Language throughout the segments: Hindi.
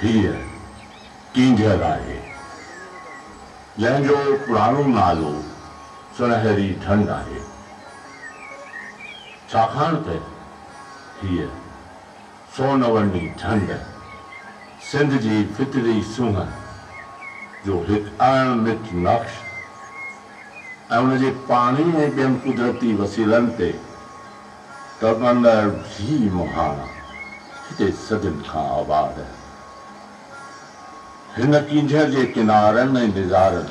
here, Kinja Rahe. Janjo Puranum Nalu, Sanahari Thandahe. Chakhante, here, Sonavandi Thanda, Sindhji Fitri Sunga, जो हितान मित नक्श अमन जे पानी में बेम कुदरती वसीलंते तबंदर भी महान हिते सदन का आबाद है हिन किंझर जे किनारन ने निजारन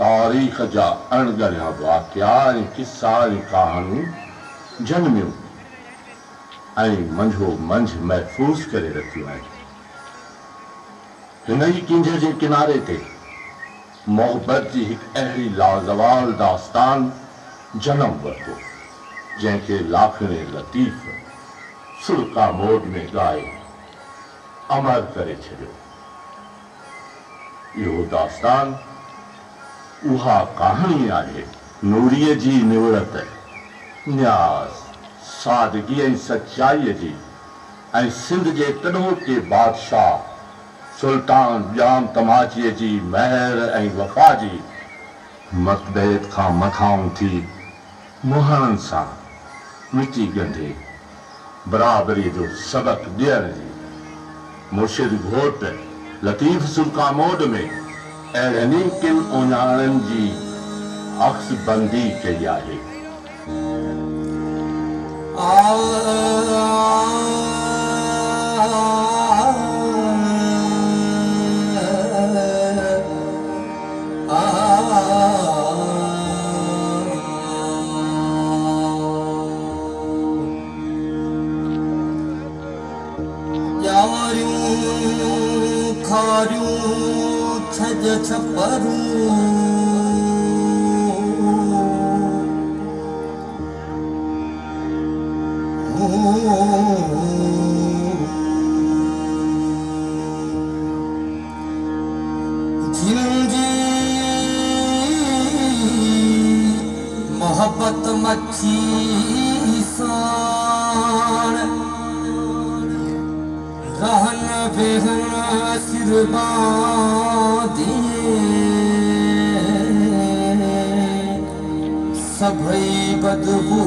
तारीख जा अनगन वाक्यान किस्सा कहानी जन्मियो आई मंझो मंझ महफूज करे रखियो है हिनई किंझर जे किनारे ते मोहब्बत जी एक अहरी लाजवाल दास्तान जन्म वरतो जैसे लाखने लतीफ सुर कामोड में गाए अमर करे छड़ो यो दास्तान उहा कहानी आहे नूरिये जी निवरत है न्यास सादगी ऐ सच्चाई जी ऐ सिंध जे तनों के बादशाह सुल्तान जाम तमाची जी महर ऐं वफा जी मतबेद खां मथाऊं थी मुहरन सां मिटी गंढे बराबरी जो सबक ॾियण जी मुर्शिद घोट लतीफ़ सुर कामोड में अहिड़नि किन उञाणनि जी अक्सबंदी कई आहे मोहब्बत मच्छी रहन बेहन सिरबा सभी बदबू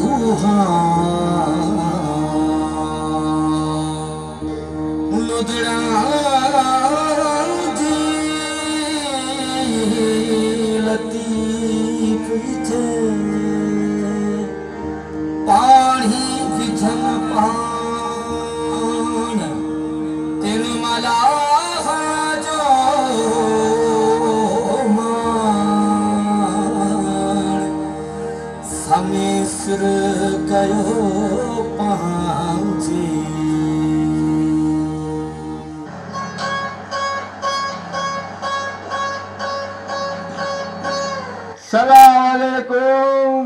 लतीफ पानी विझन पान तिल मला सुर कयो पांजी सलाम अलैकुम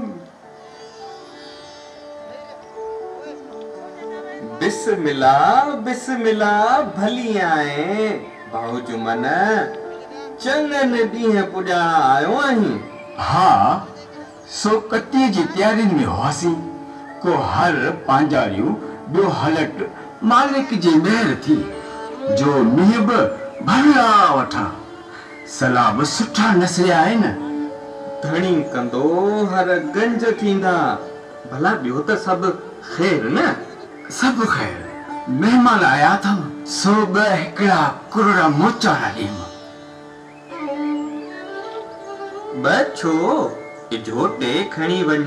बिस्मिल्ला बिस्मिल्ला भली आए भाऊ जुमन चंदन डी पुजा आयो आही हाँ सो कटी जी तैयारी में होसी को हर पांजारियों दो हलट मालिक जी मेहर थी जो मिहब भला वठा सलाम सुठा नसरे आइन धणी कंदो हर गंज थींदा भला बियो त सब खैर न सब खैर मेहमान आया था सो ब एकड़ा कुरड़ा मोचा रे बच्चो जोटे खणी वन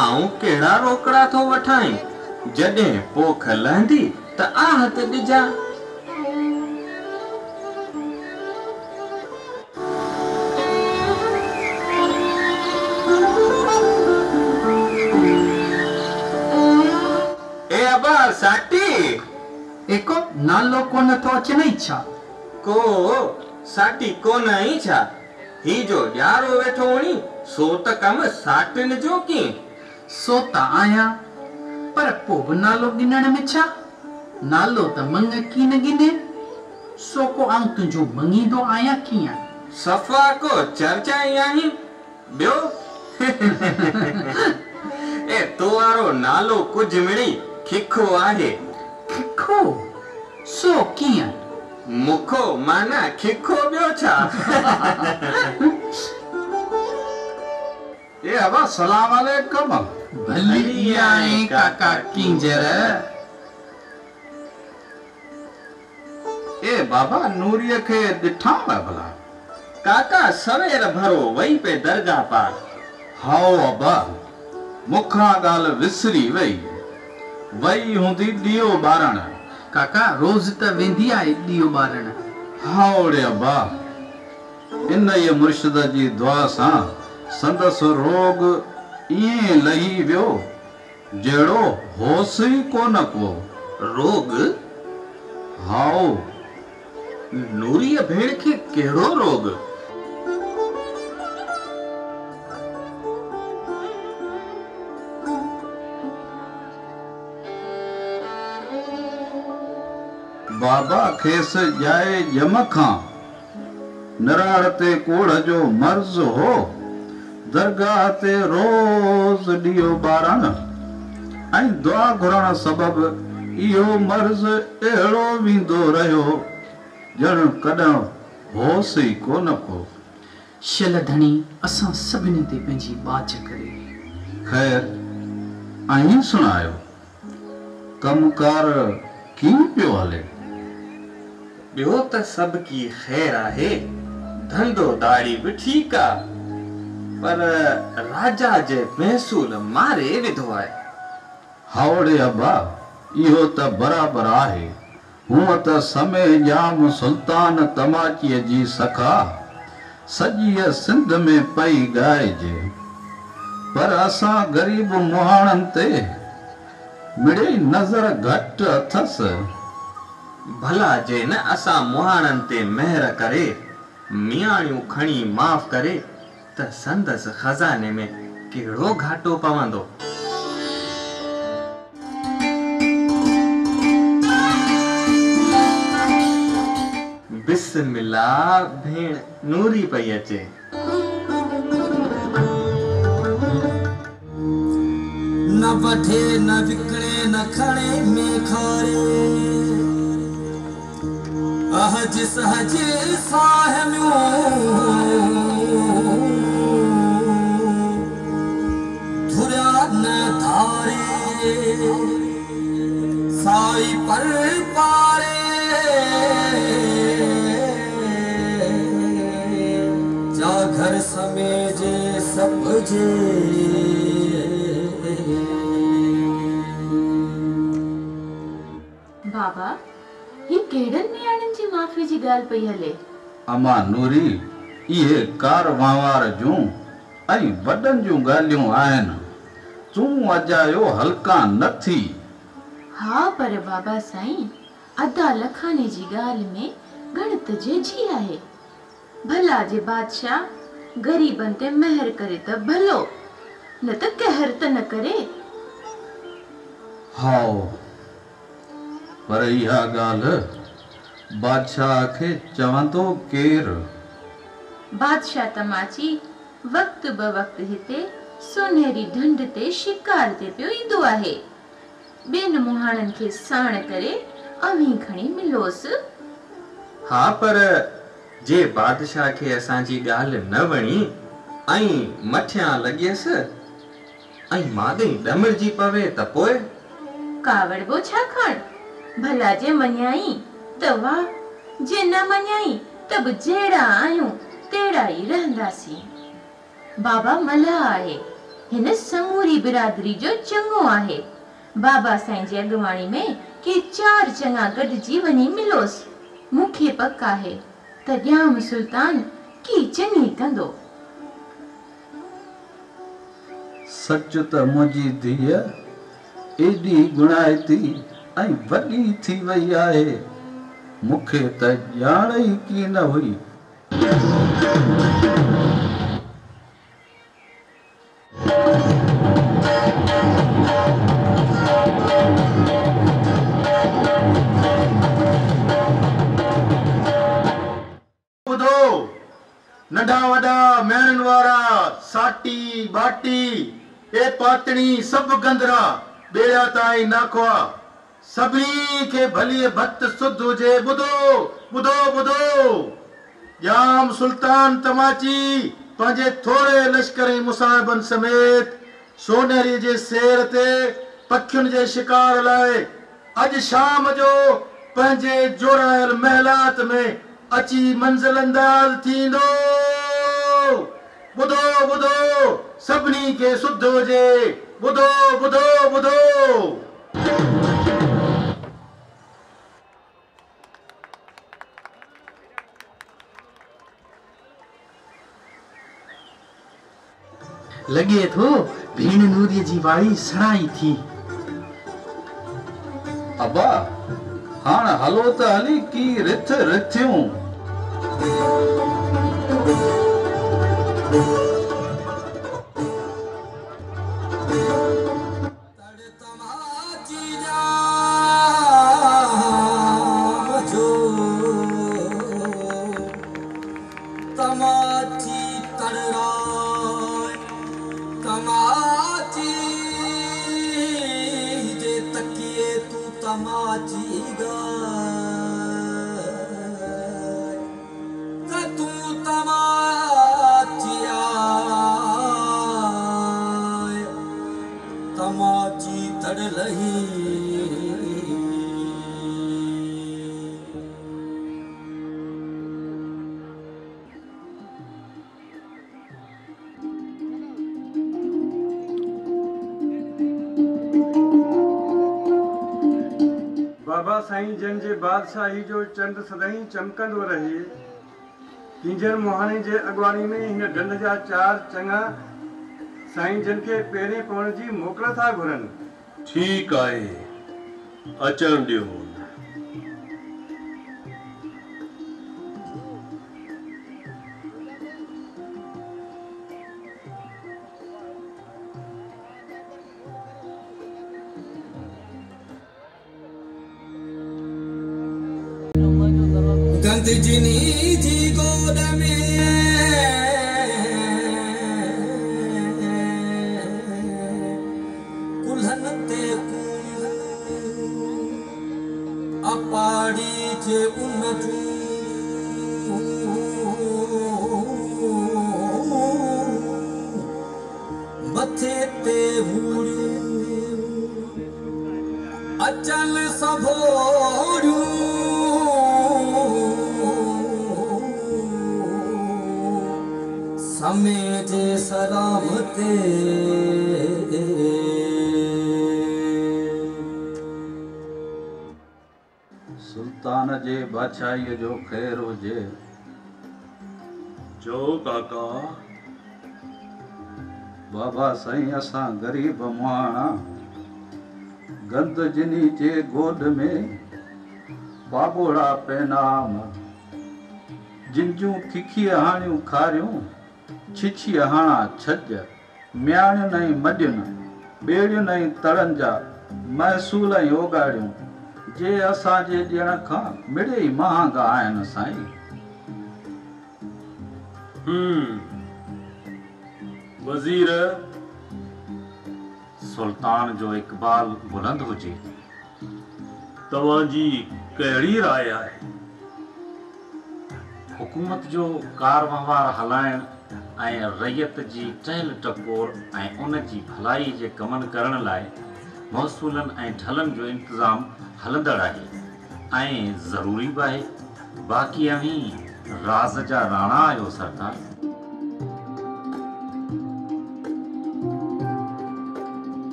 आऊं केड़ा रोकड़ा तो वठाई जडे पोख लहंदी त आहत दिजा ए अबा साटी एको नालो कोन तो अचे नहीं छा को साटी कोन आई छा ही जो यारो वेठो वणी सो त कम साटन जो की सो त आया पर पोब नालो गिनण में छा नालो त मंग की न गिने सो को आं तुजो मंगी दो आया किया सफा को चर्चा याही ब्यो ए तोवारो नालो कुछ मिणी खिखो आहे खिखो सो किया मुखो माना खिखो बियो छा। ये अब सलाम अलैकुम भली आई काका किंजरे। ए बाबा नूरिया के दिठा मैं भला काका सवेर भरो वही पे दरगाह पार। हाओ अबा मुखा गाल विसरी वही वही हुंदी दियो बारण। काका रोज त वेंदी आए दियो बारण। हाओ रे अबा इन ये मुर्शिद जी दुआ सा संदस रोग ये लही व्यो जेड़ो होश ही कोन को रोग। हाओ नूरी भेड़ के केड़ो रोग। बाबा खेस जाए जमखा निरारते कोड़ जो मर्ज हो दरगाह ते रोज दियो बारण। ऐ दुआ घुरण सबब इहो मर्ज एड़ो विंदो रहो जण कदा होश ही कोन को। शल धणी असा सबनी ते पंजी बाच करे। खैर आई सुनायो कमकार की पियो हले। बियो त सब की खैर आहे धंधो दाड़ी भी ठीक आ पर राजा जे महसूल मारे विधो आए। हावड़े अब्बा इहो त बराबर आहे। हूँ त समय जाम सुल्तान तमाची जी सखा सजी सिंध में पई गाइजे पर असा गरीब मुहाणन ते मिड़े नजर घट अथस। भला जे न असा मुहाणन ते मेहर करे मियाणियों खणी माफ करे त संदस खजाने में केड़ो घाटो पवंदो। बिस्मिल्ला भेण नूरी पई अचे। न वठे न विकणे न खणे में खारे अहज सहज साहम्यों धुर्या न धारे साई पर पारे घर समेजे समझे बाबा ये केड़न में आनंद जी माफी जी गाल पई हले। अमा नूरी ये कारवांवार जो आई वडन जो गालियों आयन तू अजायो हल्का न थी। हां पर बाबा साईं अदा लखाने जी गाल में गणत जे जी आहे। भला जे बादशाह गरीबन ते मेहर करे त भलो न त कहर त न करे। हाओ पर या गाल बादशाह के चवंदो केर। बादशाह तमाची वक्त ब वक्त हिते सोनेरी ढंड ते शिकार ते पियो इंदो आहे। बेन मुहाणन के साण करे अवी खणी मिलोस। हां पर जे बादशाह के असांजी गाल न वणी आई मठिया लगेस आई मादे डमर जी पवे त पोए कावड़बो छा खण। भला जे मन्याई त वा जे न मन्याई तब जेड़ा आयो तेड़ा ही रहंदासी। बाबा मला आहे हिन समूरी बिरादरी जो चंगो आहे। बाबा साईं जी अगवाणी में के चार चंगा गड जी वनी मिलोस। मुखे पक आहे तद्याम सुल्तान की चंगी कंदो। सच त मुझी धीय एडी गुणायती आई वडी थी वई आहे मुखे त जान ही की न हुई। नडा वडा मेहनन वारा साटी बाटी ए पातणी सब गंदरा बेड़ा ताई नाखवा सभी के भली भक्त सुध हुजे। बुधो बुधो बुधो जाम सुल्तान तमाची पंहिंजे थोरे लश्करी मुसाहिबन समेत सोनेरी जे सेर ते पखियुनि जे शिकार लाइ अॼु शाम जो पंहिंजे जोड़ायल महलात में अची मंज़िल अंदाज़ थींदो। बुधो बुधो सभिनी खे सुध हुजे। बुधो बुधो बुधो लगे तो भेण नूरी जी वाड़ी सड़ाई थी। अबा हाँ हलो तो हली की रिथ रिथियूं। बाबा साईं जन जे बादशाही जो चंद सदाई चमकंदो रहे। किंजर मोहानी जे अगवानी में इन ढंढ जा चार चंगा साईं जन के पेरे पवण जी मोकल था घुरन। ठीक आए अचण दियो। गंध जिनी जी गोद में कुल्हन ते कुयूं अपाड़ी जे उन मथे ते भूड़ियूं अचल सभोड़ियूं हमें जे सलाम ते सुल्तान जे बादशाही जो खैर हुजे। जो काका बाबा साईं असा गरीब माना गंद जिनी जे गोद में बाबोड़ा पैनाम जिंजू खिखी हाणियों खारियों छिछी हाणा छज म्याणियूं नई मडियुनि बेड़ियूं नई तड़न जा महसूल ऐं ओगाड़ियूं जे असांजे ॾियण खां मिड़े ई महांगा आहिनि साईं। वज़ीर सुल्तान जो इक़बाल बुलंद हुजे। तव्हांजी कहिड़ी राय आहे? हुकूमत जो कार वहिंवार हलाइण रैयत जी टहल टकोर उन जी भलाई के कम करण लाय मौसूलन ढलन जो इंतजाम हलंदड़ है जरूरी भी है। बाकी अवी राज जा राणा आयो सरदार।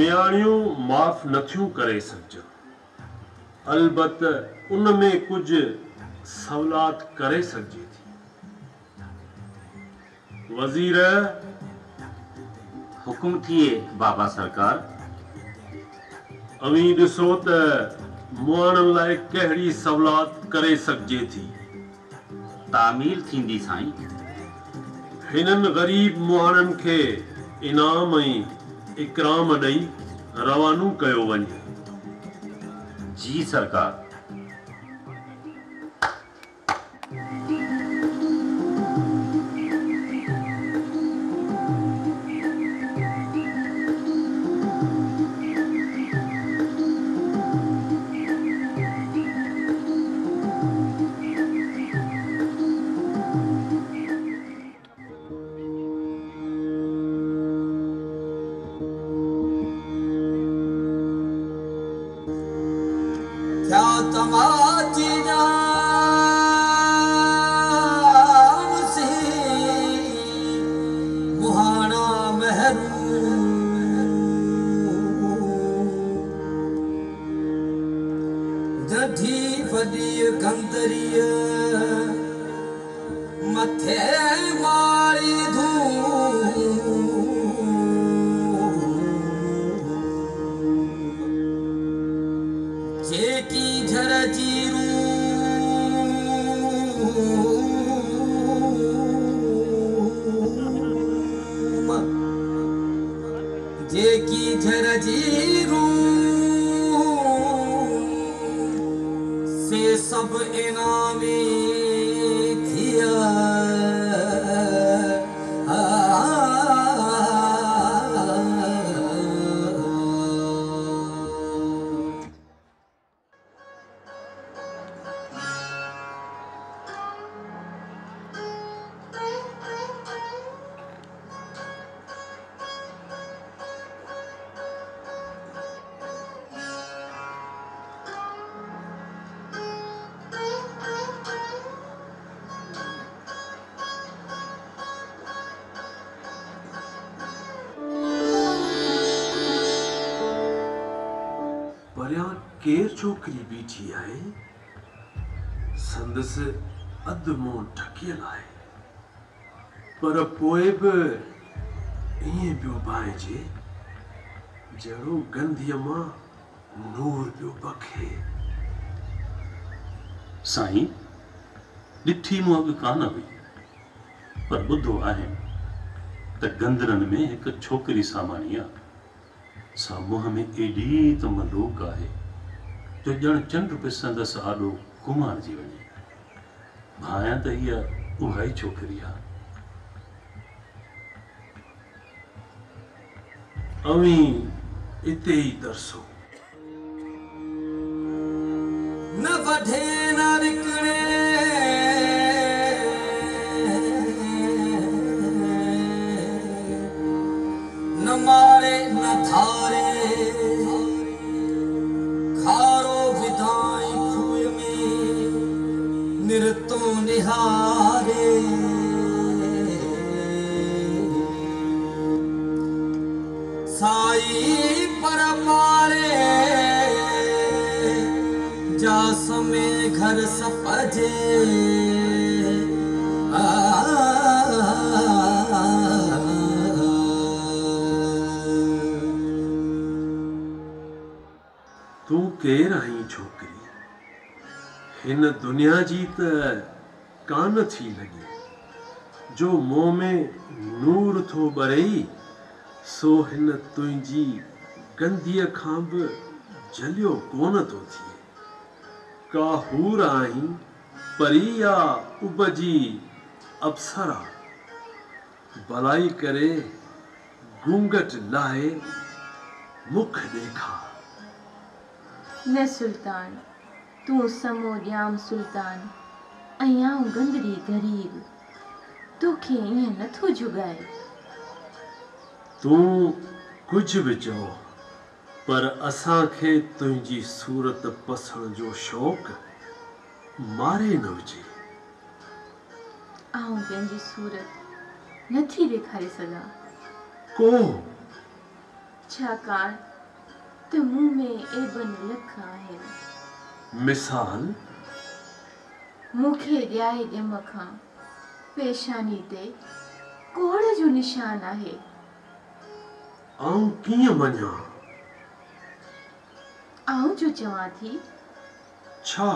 म्याणियों माफ नथियों करे सघजनि। अलबत उनमें कुछ सवलात करे सकती थी। वजीर हुक्म थिए बाबा सरकार। अवी दिसो त मुआणन लाए कहड़ी सवलात करे सकती थी। तामील थींदी साईं। हिनन गरीब मुआणन के इनाम ऐं इकराम दई रवानू कयो वञे। जी सरकार। तमाची जाम से मुहाना महरूम जठी फली कंदरिया मथे मारी धूम जरजीरू से सब इनामी थिया केर छोकरी बीठी आए संदस अध मोन ठकियल आए पर पोए भी इं पियो पाइजे जड़ो गंधीय मां नूर पियो बखे। साईं डिठी मु अग कान हुई पर बुद्धो आहे त गंधरन में एक छोकरी सामानिया सामुह में एडी त मलोक आहे तो जन चंड पे संदस आलो कुमार जी वने भाया त या उहाई छोकरिया अवी इते ही दर्शो न वढे न निकणे न मारे न थारे निहारे साई पर पारे जा समय घर सपजे तू केर आई छोकरी इन दुनिया जी त कान थी लगी जो मोह में नूर थो बरई सो हिन तुझी गंदीअ खां भी जलियो कोन तो थिए का हूर आई परी या उबजी अप्सरा भलाई करे घूंघट लाए मुख देखा। न सुल्तान तू समो जाम सुल्तान आऊँ गंदरी गरीब तोखे इन नथो जुगाए। तू कुछ भी चो पर असा के तुझी सूरत पसण जो शौक मारे न हुए आऊँ पंहिंजी सूरत नथी दिखाई सका को छाकाण त मुँह में एबन लख है। मिसाल मुखे जाए जम खां पेशानी ते कोड़ जो निशान आहे आऊं कियां मना आऊं जो चवा थी छा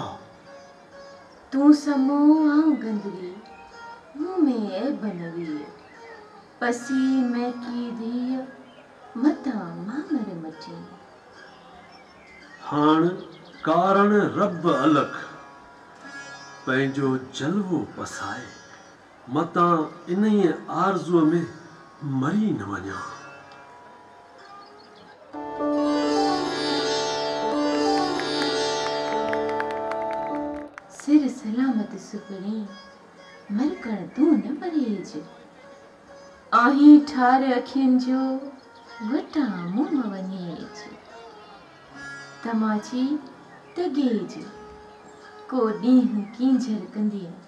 तू समो आऊं गंदरी मुँह में ए बनवी पसी मैं की दी मता मामर मची हाण कारण रब अलख पैंजो जलवो पसाए मता इन्हीं आरज़ुअ में मरी न वञा। सिर सलामत सुपरी मरकण तू न परेज आही ठार अखियुनि जो वटा मुंहुं वञेज तमाची तगेज। को ॾींहुं कीअं झलकंदी आहे।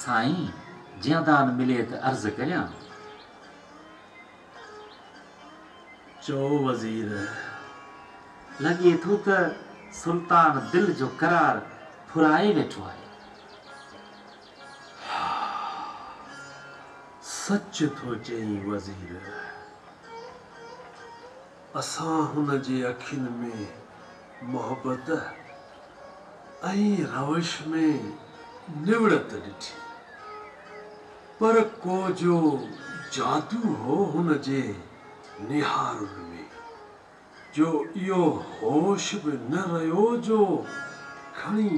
साईं जिया दान मिले तो अर्ज करिया। चो वजीर लगे तो सुल्तान दिल जो करार फुराए वेठो है। सच तो चई वजीर, असा हुन जे अखिन में मोहब्बत ऐ रवश में निवड़त डिठी, पर को जो जादू हो हुन जे निहारुन में, जो यो होश भी न रहो जो खणी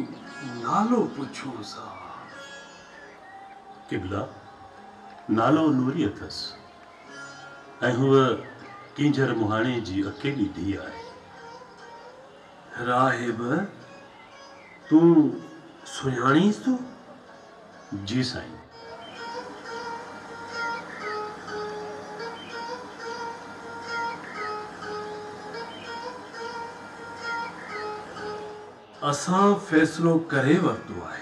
नालो पुछूं सा। किबला नालो नूरी अथस ऐं हुअ किंजर मुहाणे जी अकेली धी आहे। राहिब तू सुयाणी तू? जी साईं। असा फैसलो करे वरतो है।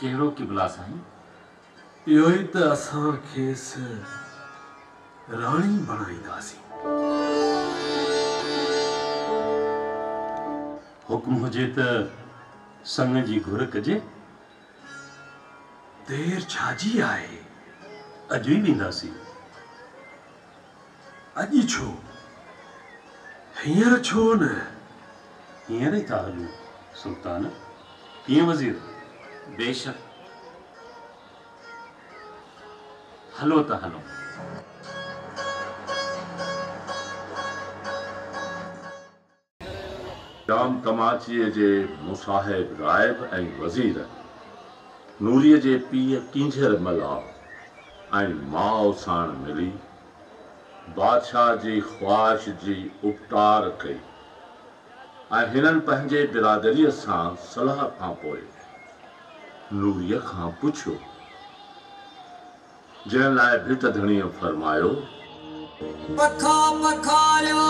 केरो किबला साईं? यो ही तो असा खेस रानी बनाईदासी। हुक्म हुजे तो संग जी घुर कजे। देर छाजी आए, अज ही वेंदासी। अज छो हींअर छो न? हींअर ही था हलूं सुल्तान। कीअं वज़ीर? बेशक हलो त हलो। जाम तमाचीअ जे मुसाहिब राइब ऐं वज़ीर नूरीअ जे पीउ किंजर मला ऐं माउ साण मिली बादशाह जी ख़्वाहिश जी उपटार कई ऐं हिननि पंहिंजे बिरादरीअ सां सलाह खां पोइ नूरीअ खां पुछियो, जंहिं लाइ भिट धणीअ फरमायो, पखा पखारियो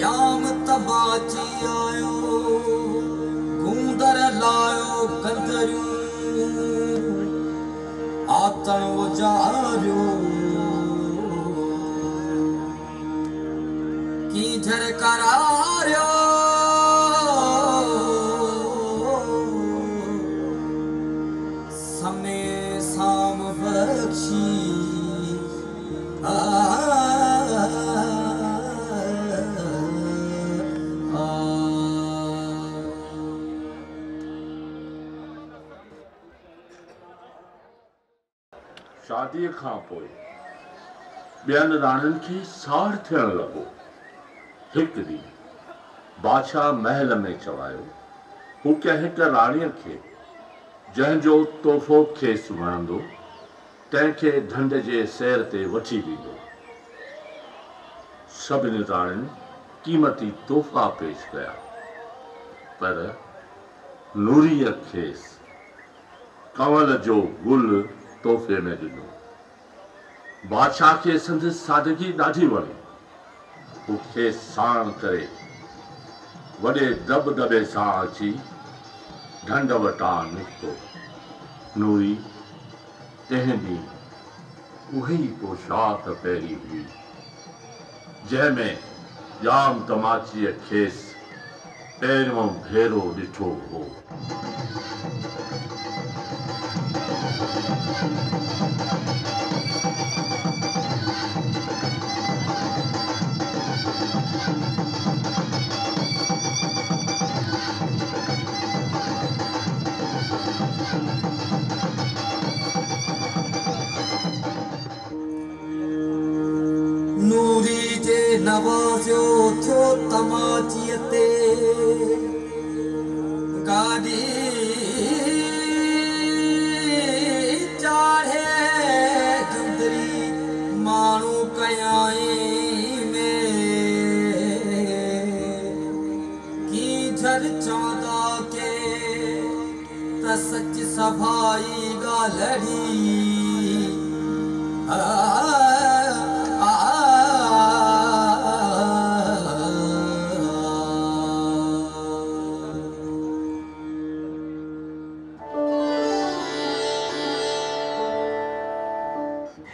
जाम तमाची आयो, कूंदर लायो कंदरियूं आतण उजारियो, किंजर करारियो समय साम बख्शी शादी खां पोइ ॿियनि राणनि खे साड़ थियण लॻो। एक ॾींहुं बादशाह महल में चवायो, हू कंहिं हिक राणीअ खे जंहिंजो तोहफ़ो खेसि वणंदो तंहिंखे ढंढ जे सैर ते वठी ॾींदो। सभिनी राणियुनि क़ीमती तोहफ़ा पेश कया, पर नूरीअ खेसि कंवल जो गुल तोहफ़े में ॾिनो। बादशाह खे संदसि सादगी ॾाढी वणी। उखे साण करे वॾे दबदबे सां अची ढंढ वटां निकितो। नूरी तंहिं ॾींहुं उहा ई पोशाक पहिरी हुई जंहिंमें जाम तमाचीअ खेसि पहिरियों भेरो ॾिठो हो। नूरी जे नवाज़ियो थियो तमाचीअ ते, गाॾी चाढ़े गुंदरी माण्हू कयाई में की झर चवंदा के त सच सभाई ॻाल्हि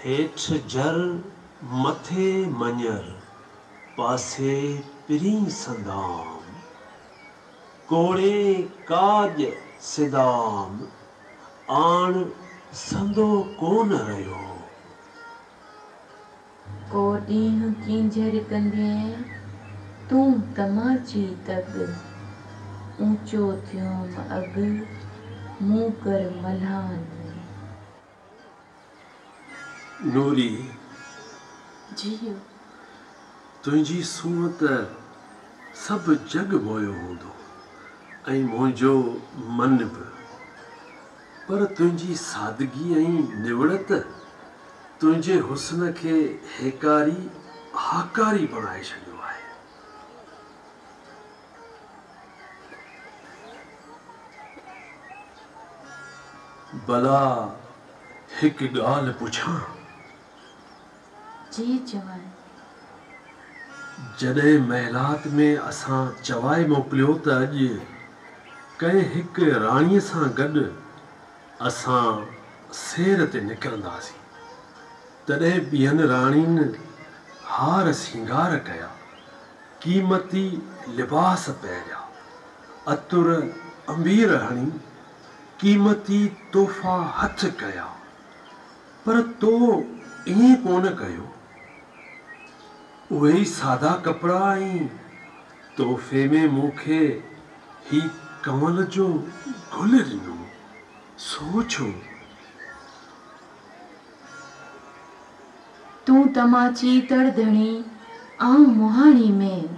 हेठ जर मथे मंजर पासे पिरी संदाम, कोड़े काज सिदाम आण संदो कोन रयो। को डीह किंजर कंदे तू तमाची तक, ऊंचो थियोम अग मुंह कर मल्हान। नूरी जी, तुझी सूंह त सब जग मोयो होंदो ऐं मुझो मन भी, पर तुझी सादगी ऐं निवड़त तुझे हुस्न के हेकारी हाकारी बनाए छो है। भला एक गाल पुछां जी जवान, जॾहिं महिलात में असां चवाए मोकिलियो त अॼु कंहिं हिकु राणीअ सां गॾु असां सैर ते निकिरंदासीं, तॾहिं ॿियनि राणियुनि हार सिंगार कया, क़ीमती लिबास पहिरिया, अतुर अंबीर हणी, क़ीमती तोहफ़ा हथ कया, पर तो ईअं कोन कयो। उहे ई सादा कपिड़ा ऐं तोहफ़े में मूंखे ही कंवल जो गुल ॾिनो। सोचो तूं तमाची तरधणी ऐं मोहाणी में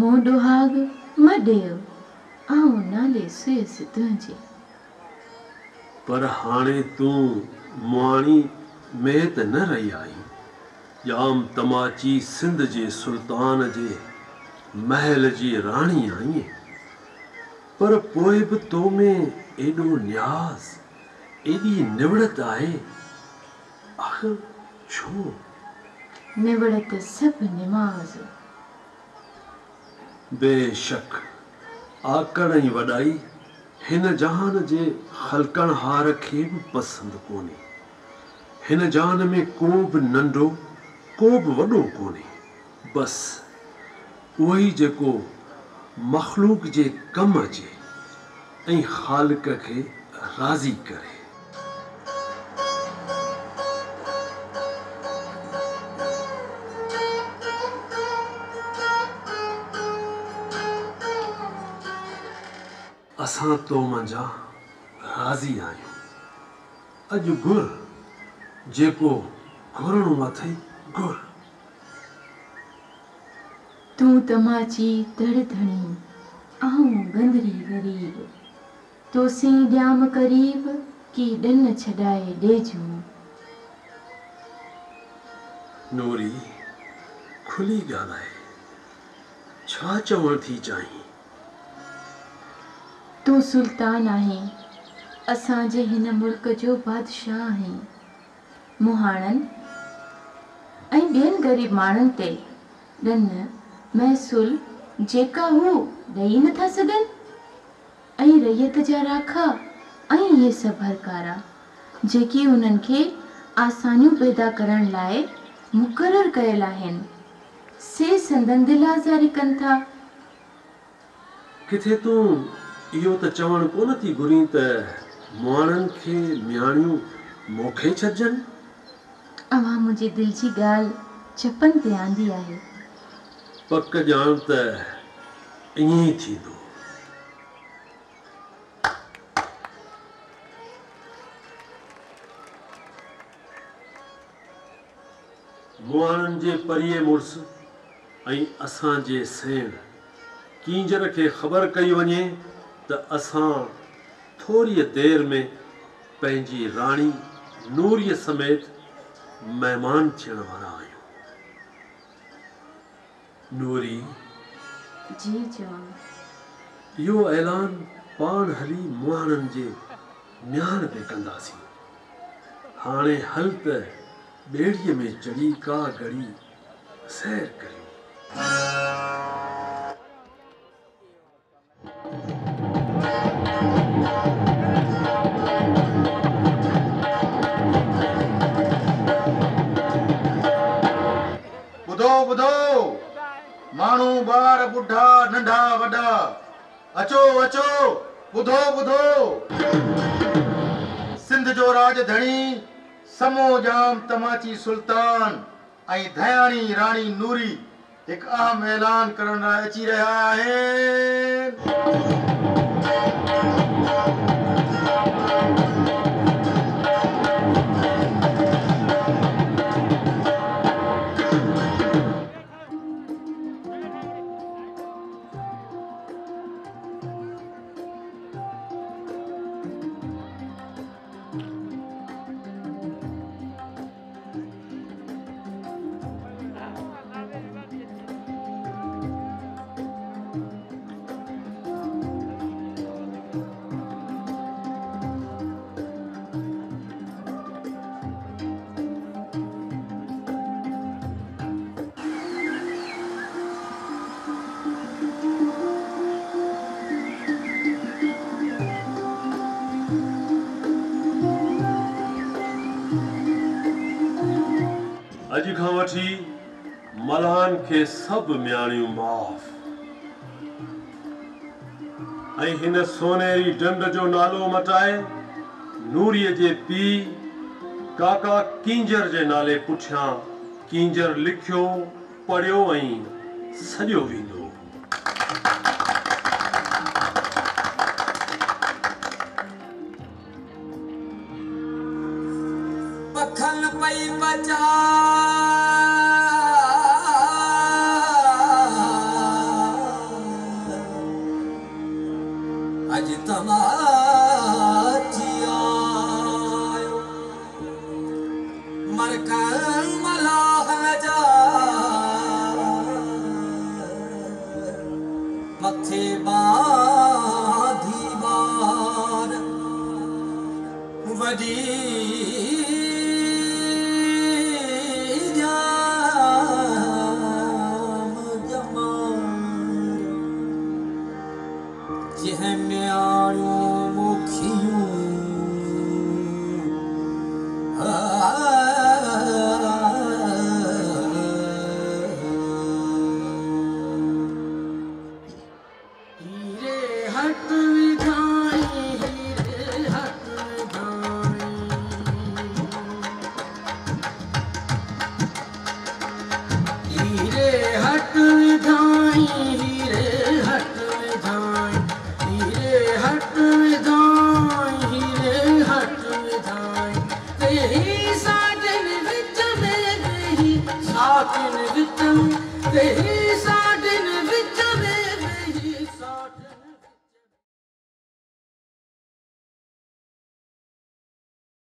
मो डोहाग मॾियो ऐं नाले सुयसि तुंहिंजे। पर हाणे तूं मुआणी में त न रही आई। जाम तमाची सिंध जे सुल्तान जे महल जी राणी आई, पर पोइ बि तो में एॾो न्याज़, एॾी निवड़त आहे, आख़िर छो? निवड़त सभु निमाज़। बेशक आकड़ ऐं वॾाई हिन जहान जे ख़लकण हार खे बि पसंदि कोन्हे। हिन जान में को बि नंढो को बि वॾो कोन्हे, बसि उहो ई जेको मख़लूक जे कम अचे ऐं ख़ालिक खे राज़ी करे। असां तो मंझां राज़ी आहियूं। अॼु गुर जेको घुरणो अथई घुर। तूं तमाची तरधणी ऐं गंदरी ग़रीब, तोसीं ॼाम क़रीब की ॾन छॾाए ॾेजूं। नूरी खुली ॻाल्हाए, छा चवण थी चाहीं? तूं सुल्तान आहीं, असांजे हिन मुल्क जो बादशाह आहीं। मुहाणनि ऐं ॿियनि ग़रीब माण्हुनि ते ॾन महसूल जेका हू ॾेई नथा सघनि, ऐं रैयत जा राखा ऐं इहे सभु हरकारा जेकी उन्हनि खे आसानियूं पैदा करण लाइ मुक़ररु कयल आहिनि, से संदन दिला जारी कन था। किथे तू यो त चवण कोन थी घुरी त मानन के म्याणियों मोखे छजन। अवा मुझे दिल जी गाल चपन ते आंदी आहे। पक्क जान त इनी थी दो। मुआनन जे परिये मुर्स ऐं असां जे सेण कींजर खे ख़बर कई वञे त असां थोरी देर में पंहिंजी राणी नूरीअ समेत महिमान थियण वारा आहियूं। नूरी जी जान, इहो ऐलान पाण हली मुआनन जे न्याण ते कंदासीं। हाणे हल त बेड़ीअ में चढ़ी का घड़ी सैर करियूं। बुधो बुधो मानू बार बुढ़ा नंढा वड़ा, अचो अचो बुधो बुधो। सिंध जो राजधनी समो जाम तमाची सुल्तान आई धयाणी रानी नूरी एक अहम ऐलान करण अची रहा है। मलान के सब म्याणियों माफ। ऐ हिन सोनेरी डंड जो नालो मटाए नूरीअ जे पी काका कींजर जे नाले पुठियां कींजर लिखियो पढ़ियो ऐं सॼो वेंदो। पखन पई बचा Hey